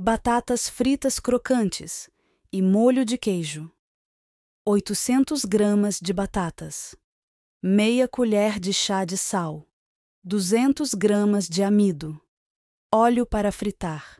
batatas fritas crocantes e molho de queijo, 800 gramas de batatas, meia colher de chá de sal, 200 gramas de amido, óleo para fritar,